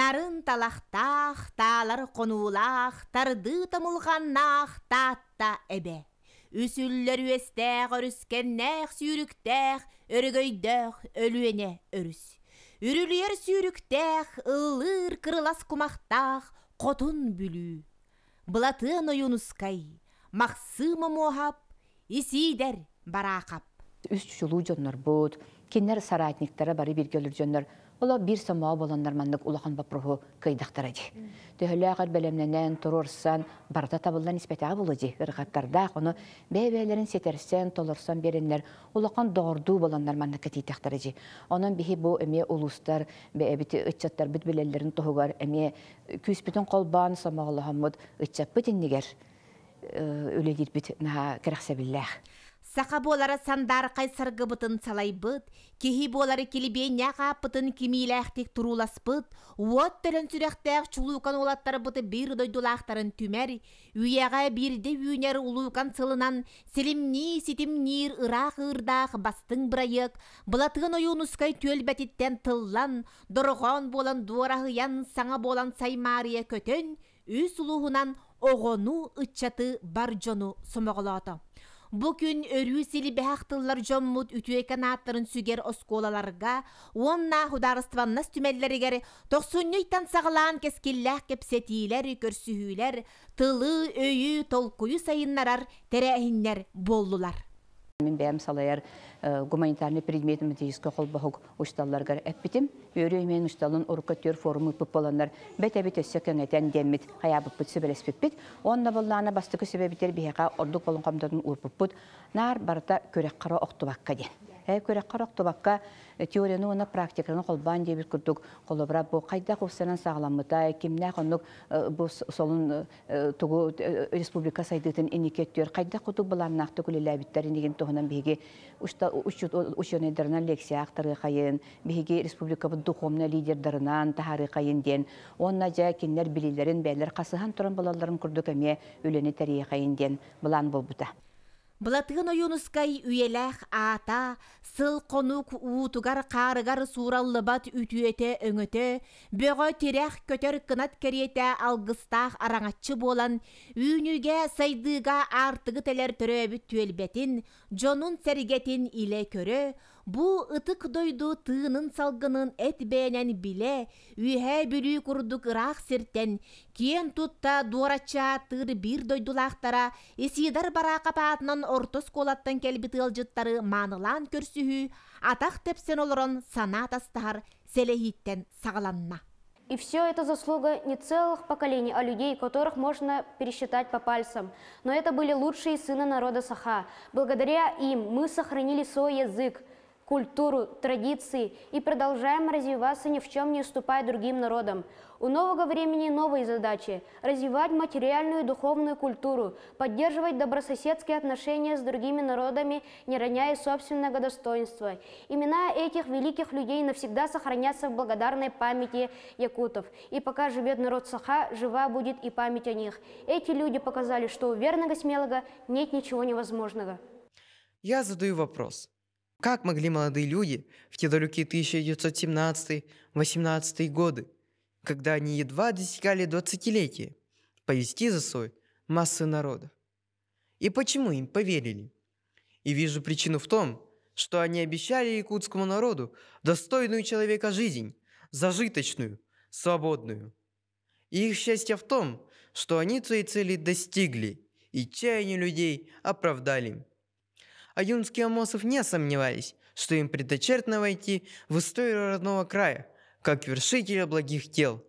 Нарын талақтақ, талар қонуылақ, тарды тамылғаннақ, татта әбе. Үсіллер өстәқ, өріскеннәқ, сүйріктәқ, өрігөйдәқ, өлуене өріс. Үрілер сүйріктәқ, ұлыр кырылас кумақтақ, қотын бүлі. Бұлатын ойынускай, мақсымы мохап, исидер барақап. Үст жылу жонлар бұд, кеннер саратниктары бары бергелер жонлар. Ola bir samağa bolanlar mandık ulağın baprohu kıydaqtaradı. Töhüləğir bələmlənən, tororsan, barda tabılla nisbətəği buladı. Irğatlardaq onu bəybəylərin setersən, tolorsan berinlər, ulağın doğurduğu bolanlar mandık kıtıytaqtaradı. Onun bihi bu əmə uluslar, bəbiti ıçatlar bütbələlərin tohuqar, əmə küsbütün qolban samağa Allah'ımud ıçat bütünləgər öləyir büt naha kıraqsəbilləğ. Сақаболары сандарқай сырғы бұтын салай бұт, кехи болары келебе нәға бұтын кемейлі әқтек тұрулас бұт, от тілін сүріқтәк чулуқан олаттары бұты бір дойдулақтарын түмәр, үйеға бірде үйінер ұлуқан сылынан селімне, сетімнер, ұрақ ұрдақ, бастың бұрайық, бұлатығын ойуын ұскай төл бәтеттен тыллан, дұрған болан дуарағыян саңа болан саймария көтін, өз ұлуғынан оғону ұтчаты бар жону сұмығылады. Bugün örü sili behaqtıllar jommud ütüyeken atların süger oskolalarga, onna hudarıstvannas tümelleri geri, 90'nöytan sağılan keskillah kepsetiler, körsühüler, tılı, öyü, tolkuyu sayınlarar, terehinler, bollular. Min beyim salayar, гуманитарный предметы математический холбахук учталларга эппитим, өрөймен учталын орукатёр форумы пыппаланар, бәтәбит өссекенетен деммит, хая пыппыт сөбелес пыппит, онна боллана бастыкы сөбебитер бихеға ордук болын қамдадын ур пыппыт, нар барыта көрекқара оқтубакка ден. Көрекқара оқтубакка теорияны оны практиканы холбан дебит күрдік, холобра бұл қайда қофсанан сағаламыда, кемнәк онық бұл солын тұғы республика сайдытын инекеттер, қайда құтық бұланнақты күлеләбіттерін деген тұғынан беге Uç yönederden leksiya aktarıqayın, bihigi Respublikabı duhumna liderdarınan taharıqayın den, onnaca kinler bililerin beyler qasıhan turan balaların kurduk əmə öleni tariqayın den, bulan bulbuda. Blatığın oyunuskay üyelək ata, sıl qonuk uutugar qarıgar surallıbat ütüete öngöte, böğü terek kötör kınat keriyete algıstaq aranatçı bolan, üynüge saydıga artığı teler töröbü tüelbetin, jonun sergetin ile körü, bu ıtık doydu tığının salgının et beğenen bile, ühe bülü kurduk ıraq serten, kiyen tutta duaraça tığır bir doydulaqtara, Sidor Barakhov atnan ortos kolattan kelbit ılcıtları manılan körsühü, ataq tepsen olurun sanat astahar selehitten sağlanma. И все это заслуга не целых поколений, а людей, которых можно пересчитать по пальцам. Но это были лучшие сыны народа Саха. Благодаря им мы сохранили свой язык, культуру, традиции и продолжаем развиваться ни в чем не уступая другим народам. У нового времени новые задачи – развивать материальную и духовную культуру, поддерживать добрососедские отношения с другими народами, не роняя собственного достоинства. Имена этих великих людей навсегда сохранятся в благодарной памяти якутов. И пока живет народ Саха, жива будет и память о них. Эти люди показали, что у верного смелого нет ничего невозможного. Я задаю вопрос. Как могли молодые люди в те далекие 1917-18 годы, когда они едва достигали 20-летия, повести за собой массы народа? И почему им поверили? И вижу причину в том, что они обещали якутскому народу достойную человека жизнь, зажиточную, свободную. И их счастье в том, что они свои цели достигли, и чаяние людей оправдали. А юнские амосов не сомневались, что им предначертано войти в историю родного края, как вершителя благих дел.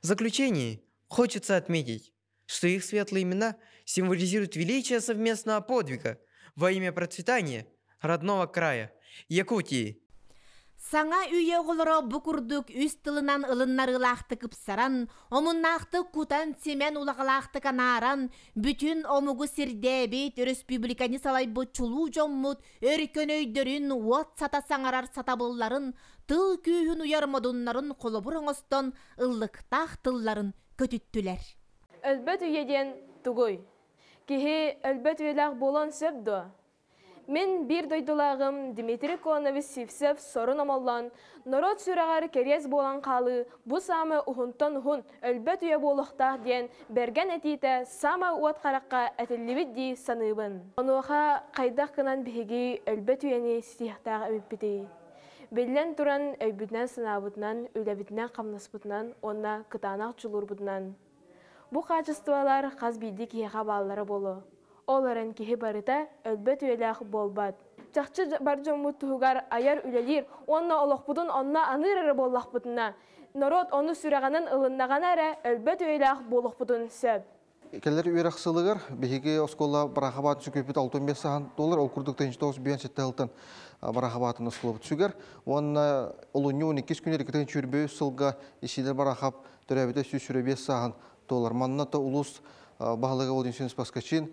В заключение хочется отметить, что их светлые имена символизируют величие совместного подвига во имя процветания родного края Якутии. Саңа үйе ғылыра бұқырдық үст тылынан ылыннары лақты кіпсаран, омыннақты кутан семен улағылақты канаран, бүтін омуғы сердебет, республиканы салай бұт чулу жоммуд, өркөнөйдерін, уат сата саңарар сатабылларын, тыл күйін уярмадынларын қолыбұрыңыстан, ылықтақ тылларын көтіттілер. Әлбәт үйеден түгой, кеге әлбәт үйләқ болан сөбді. Мен bir doydulağım Dmitri Konovsivsev sorun amallan, narod süreğer keryez bolan kalı, bu samı uhuntan hun, ölbet üye bolukta diyen, bergen etite sama uat karakka etillibiddi sanıbın. Onuğa kaydakınan bihigi ölbet üyeni sitihtağı öbübidi. Belden duran öbüdden sınavıdnan, ölebidden kamnasbıdnan, ona kıtanak çulurbudnan. Bu kaçıstvalar kazbildik yeha balları bolu. Оларын кеһи барыта өлбөт үелэх болбат. Чахчы баржым муттугар аяр үлелир, онна олохпудун онна анырыры боллахпутна. Народ оны сүрәгәнен ылыннаганара өлбөт үелэх болохпудун сөп. Келлер үрәк сылыгыр биһиге осколла барахабат сүкөпүт 65 сахан доллар олкурдук тенч 917 алтын барахабатын ослоп сүгәр. Онна олуню 12 күнлек тенч үрбөй сылга исидер барахап төрәбитә 105 сахан доллар манната улус баһалыгы одинсенс паскачин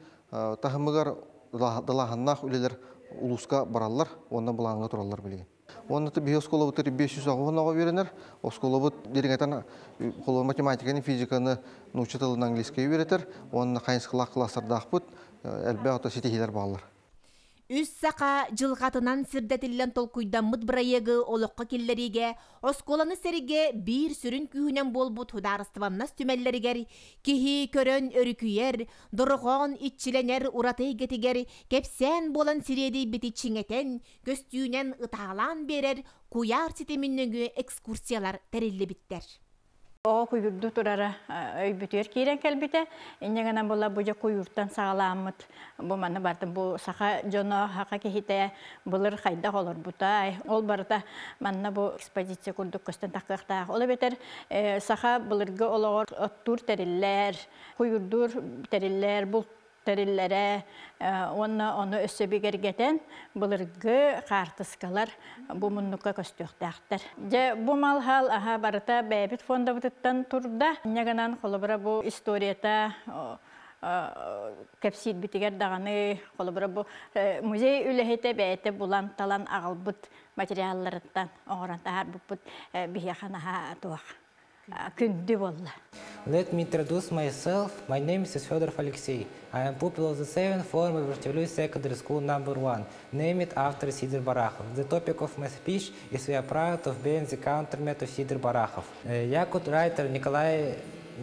Tahımıgar dalahannak üleler uluska barallar, ondan bulağına turallar bilgin. Onda bir oskolavutları 500 ağına verenler, oskolavut dergeten matematikini, fizikanı, nuçatılını İngilizceyi öğretir, onunla kayınskıla klaslarda akbut, elbette sitehiler bağlar. Üs saqa jılgatından sirdetillen tolkuydan mıtbrayıgı oluqqa kellerige, oskolanı serige bir sürün kühünen bolbut hudarıstvannas tümelleriger, kehi körön örüküyer, doruğon iççilener uratı getiger, kepsen bolan siredi biti çingeten, göstüğünen ıtağlan berer, kuyar siteminlögü ekskursiyalar terelli bitter. O kuyurdu turara öybütür kiren kelbite. İnneğana bola buca kuyurttan sağlamıt. Bu manı barda bu saha jona haka kehite bulur kayda olur butay. Ol barda manna bu ekspozisiya kurduk kösten takıqta. Ola beter saha bulurga olur tur teriller, kuyurdur teriller bul terillere onu ösebigir geten bulurgu kartıskalar bu munnuka köstüktahtar. Bu mal hal aha barata bebit fonda vıtıttan turda. Nyaganan kolabra bu istoriyata kapsir bitiger dağını kolabra bu müzey ülehete beyete bulan talan ağılbıt materyallarından oğranta har buput bihiyakhanaha tuak. Let me introduce myself. My name is Fyodor Alexey. I am pupil of the 7th form of Vertevili Secondary School No. 1, named after Sidor Barakhov. The topic of my speech is we are proud of being the counterman of Sidor Barakhov. Yakut writer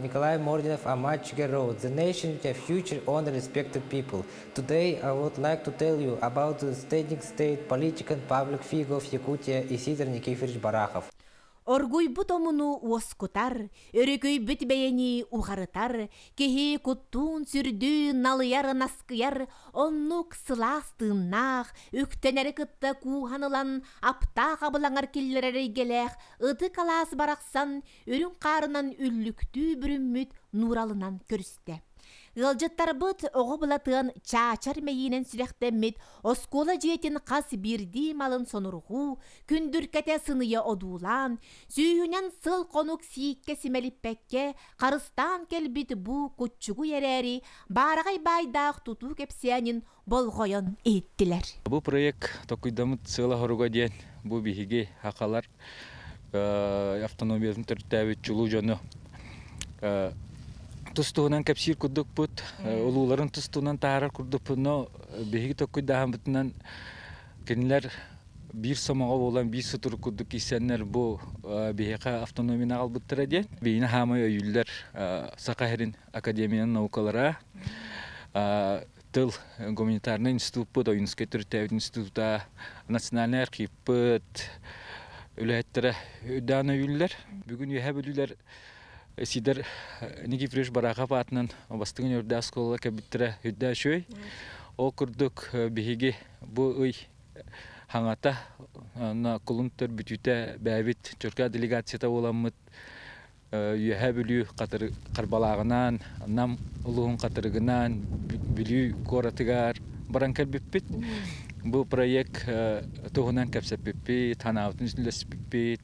Nikolai Mordinov Amachger wrote, "The nation with a future on respected people." Today I would like to tell you about the standing state, political and public figure of Yakutia Sidor Nikifevich Barakhov. Оргуй бутомуну оскутар, өрекөй битбейени уғарытар, кехи куттун сүрдү налыяр наскыяр, оннук сыластыннах, үктенері кытта куханылан, апта қабылаңар келлерері гелех, ыты калас барақсан, өрін қарынан үллікті бүрімміт нуралынан көрісті. Ылжыттар бұт оғы бұлатығын чачар мейінен сүрәқтәммет, оскола жиетін қас бірді малын сонырғу, күндіркәте сыныя одуылан, сүйінен сыл қонук сиікке симеліппәкке, қарыстан келбіт бұ көтчігу ерәрі, барағай байдақ тұту кепсиянин болғойын еттілер. Бұл проект токуйдамыт сыла хоруға дейін, бұл бігіге ақалар автономиясын түрттәвет чулу жоны. Tustuğundan kapsir kurduk put, uluların tustuğundan taharar kurduk put, no behigi tokuy daha bitinden kendiler bir samağa olan bir sütür kurduk isenler bu behika avtonomini albıttır ediyen. Beyni hamaya yüller Sakaherin akademiyanın naukalara, tıl komunitarna institut put, oyunskay türtevit instituta, nasyonalni arxiv put, ülehettere ödana yüller. Bugün yehe bölüler Sidor Nikifevich Barakhov atının bastığın örde askola kabittire hüdde şöy. O kurduk bihigi bu uy hangata na kulumtır bütüte bevit Türkiye delegatsiyata olamıt yühe bülü katır karbalağınan nam uluğun katırgınan bülü koratıgar barankel bipit. Bu proyek tohunan kapsap bipit, tanavtın zilles bipit.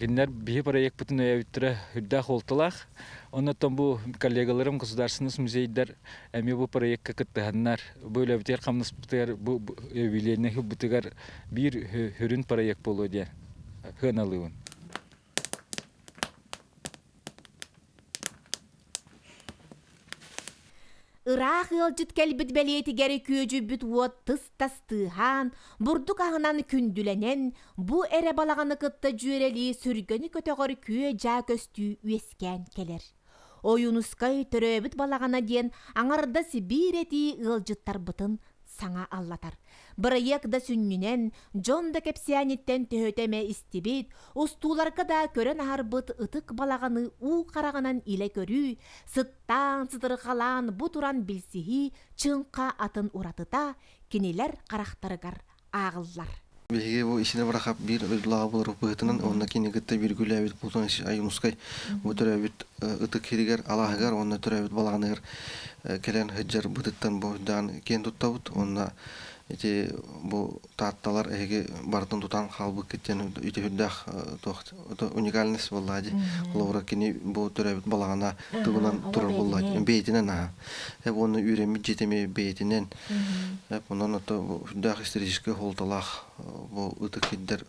Kendiler bir projek bütün evlere hüddah oldular. Ondan bu kollegalarım Государственный müzeyler, emi bu projek katılanlar böyle evler kamnas bu evlerine hübütügar bir hürün projek buluyor. Hınalıyım. Irak yılcıt kelbit beliyeti gerekiyocu büt vot tıs tastıhan, burduk ahınan kündülenen, bu ere balağanı kıtta cüreli sürgönü kötüğür küye cakostü üesken keler. Oyunuskay törö büt balağana diyen anarda sibir eti yılcıttar bıtın sana allatar. Bırayık da sünnünen, John da kepsiyanitten töhöteme istibit, ustularka da kören harbıt ıtık balağanı u karağanan ile körü, sıttan sıdırgalan bu turan bilsihi, çınqa atın uratıta, kiniler karaktarıgar ağıllar. Belki bu işine bırakıp bir ırlağı bulur bıhtının, ondaki nigette bir gülü evit bulduğun işi ayınuskay, bu tür evit ıtık hedigar, alağıgar, onda tür evit balağanıgar, kelen hıccar bıtıttan boğdan ken tuttavut, onda İşte bu tattalar ehge bardan tutan halbı kitten ütühüddah toht unikalnes vallahi. Lowrakini bu törebit balagana tıbınan turur vallahi. Beytinen ha. Hep onu üremi jetemi beytinen. Hep ondan da bu hüddah isterişke holtalar bu ütükidder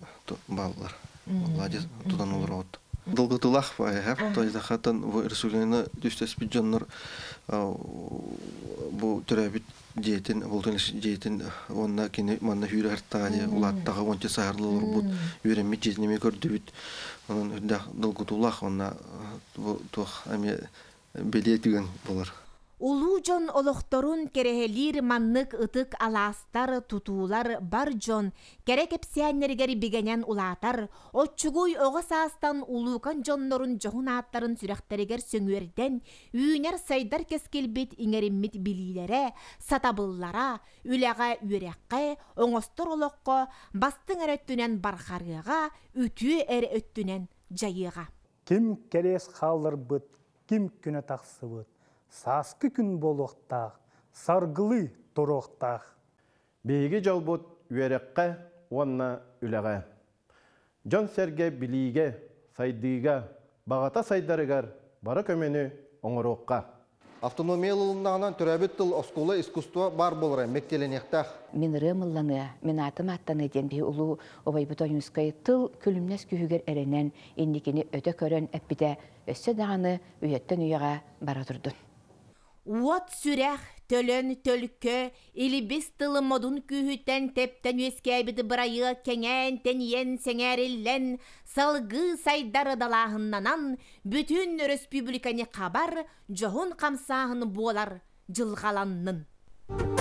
ballar. Vallahi tutan olur ot. Долготулах байхап, то есть захатан в Ирсулина düştes bijonlar bu törəbit diyetin, voltanış diyetin onna kini manna hür hartani ulattağı onca saharlılar bu yürəmi cəznimi gördübit. Onun dolgotulах onna bu tox ami beliyətən bolar. Ulujon olohtorun kerehelir manlık ıtık alastar tutular barjon gerek epsiyenleri bigenen ulatar otçuguy oğasastan ulukan jonnorun johunatların sürehteri ger söngürden üyner saydar keskilbit ingerimit bililere satabıllara ülağa üreqqe oğostor oloqqa bastın eröttünen barxarığa ütü eröttünen jayığa kim keres qalır bıt kim küne taqsı bıt Saskı gün boluqtaq, sargılı turuqtaq. Beygi jalbut üyerekqe, onna üleğe. Jon serge biliğe, saydığe, bağata saydarıgar, bara kömeni onuruqqa. Avtonomiyalılığından türebit tıl oskula iskustva bar bolra, mektelenektak. Min rımıllanı, min atım attan eden bir ulu, ovay butoyunskayı tıl külümnes kühüger erenen, indikini öte körön öpbide, össe dağını üyetten üyeğe baradurdun. Uat sürek, tölön tölkö, ilibis tılı modun kühüten tepten üyeskebidi bırayı kenen teniyen senerillen, salgı saydar dalahınnanan, bütün respublikani kabar, johun kamsahını boğalar, jılgalanın.